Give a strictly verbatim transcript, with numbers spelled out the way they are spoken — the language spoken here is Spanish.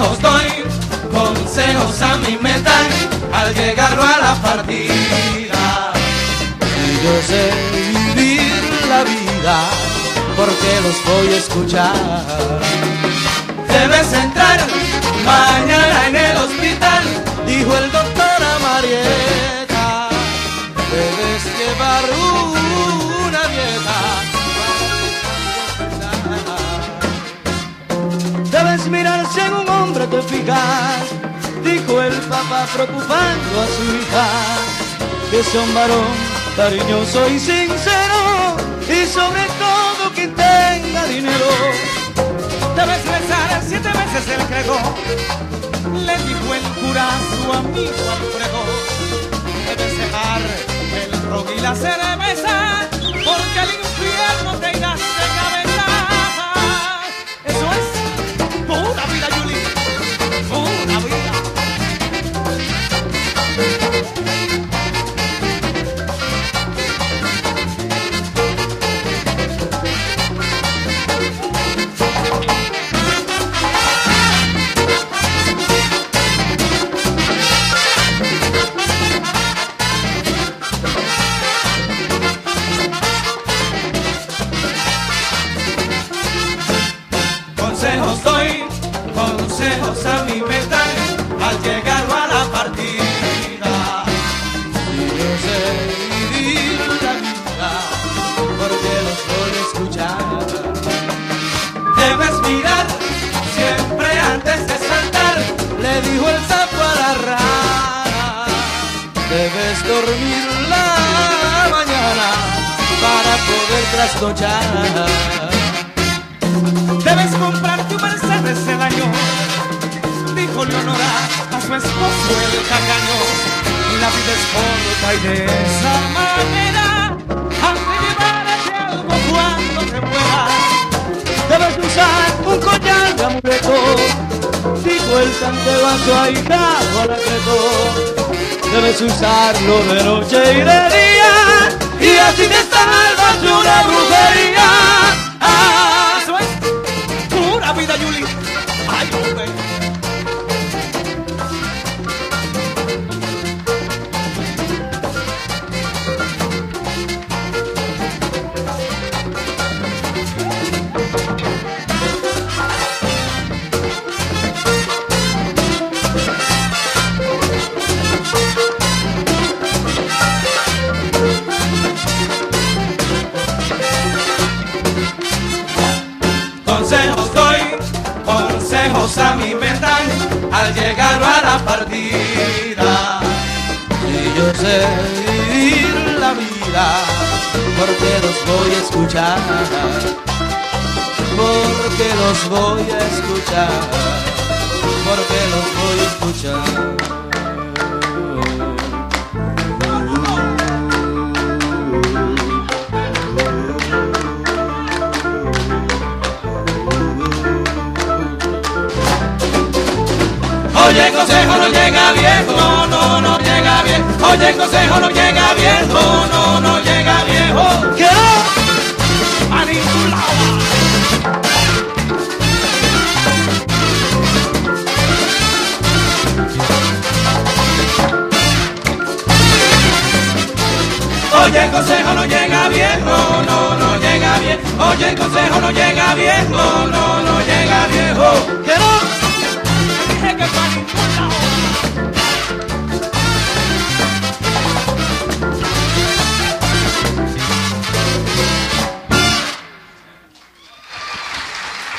consejos doy, consejos a mí me dan al llegarlo a la partida. Yo sé vivir la vida porque los voy a escuchar. Debes entrar mañana en el hospital, dijo el doctor a Marieta. Debes llevar una dieta. Debes mirarse en un hombre te fijas, dijo el papá preocupando a su hija. Que sea un varón cariñoso y sincero, y sobre todo que tenga dinero. Debes rezar siete veces el credo, le dijo el cura a su amigo Alfredo. Debes dejar el rock y la cerveza, porque al infierno te irás de cabeza. Eso es pura vida, Yuli, pura consejos doy, consejos a mí me dan al llegar a la partida. Y yo sé vivir la vida porque los voy a escuchar. Debes mirar siempre antes de saltar, le dijo el sapo a la rana. Debes dormir la mañana para poder trasnochar. Debes comprarte un Mercedes el año, dijo Leonora a su esposo el tacaño. La vida es corta y de esa manera has de llevarte algo cuando te mueras. Debes usar un collar de amuleto, dijo el santebato ahijado al acreto. Debes usarlo de noche y de día, y así te salvas de una brujería. Consejos doy, consejos a mí me dan al llegar a la partida. Y yo sé vivir la vida porque los voy a escuchar, porque los voy a escuchar, porque los voy a escuchar. Oye, consejo no llega viejo, no, no, no llega viejo. Oye, consejo no llega viejo, no, no llega viejo. Quiero a ningún lado. Oye, consejo no llega viejo, no, no llega viejo. Oye, consejo no llega viejo, no.